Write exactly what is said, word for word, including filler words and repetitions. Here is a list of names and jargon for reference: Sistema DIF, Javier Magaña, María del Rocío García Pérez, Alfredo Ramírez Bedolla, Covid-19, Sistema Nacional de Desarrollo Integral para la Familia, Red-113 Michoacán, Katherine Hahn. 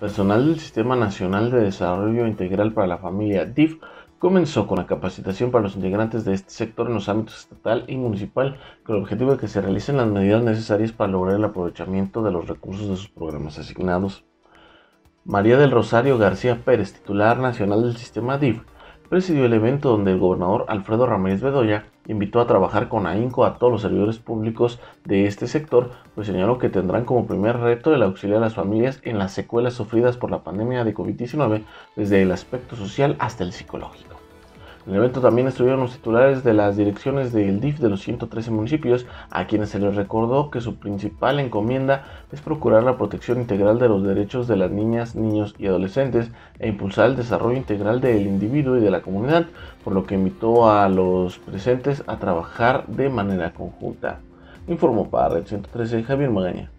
Personal del Sistema Nacional de Desarrollo Integral para la Familia, D I F, comenzó con la capacitación para los integrantes de este sector en los ámbitos estatal y municipal, con el objetivo de que se realicen las medidas necesarias para lograr el aprovechamiento de los recursos de sus programas asignados. María del Rocío García Pérez, titular nacional del sistema D I F, presidió el evento donde el gobernador Alfredo Ramírez Bedolla invitó a trabajar con ahínco a todos los servidores públicos de este sector, pues señaló que tendrán como primer reto el auxilio a las familias en las secuelas sufridas por la pandemia de COVID diecinueve, desde el aspecto social hasta el psicológico. En el evento también estuvieron los titulares de las direcciones del D I F de los ciento trece municipios, a quienes se les recordó que su principal encomienda es procurar la protección integral de los derechos de las niñas, niños y adolescentes e impulsar el desarrollo integral del individuo y de la comunidad, por lo que invitó a los presentes a trabajar de manera conjunta. Informó para Red ciento trece Javier Magaña.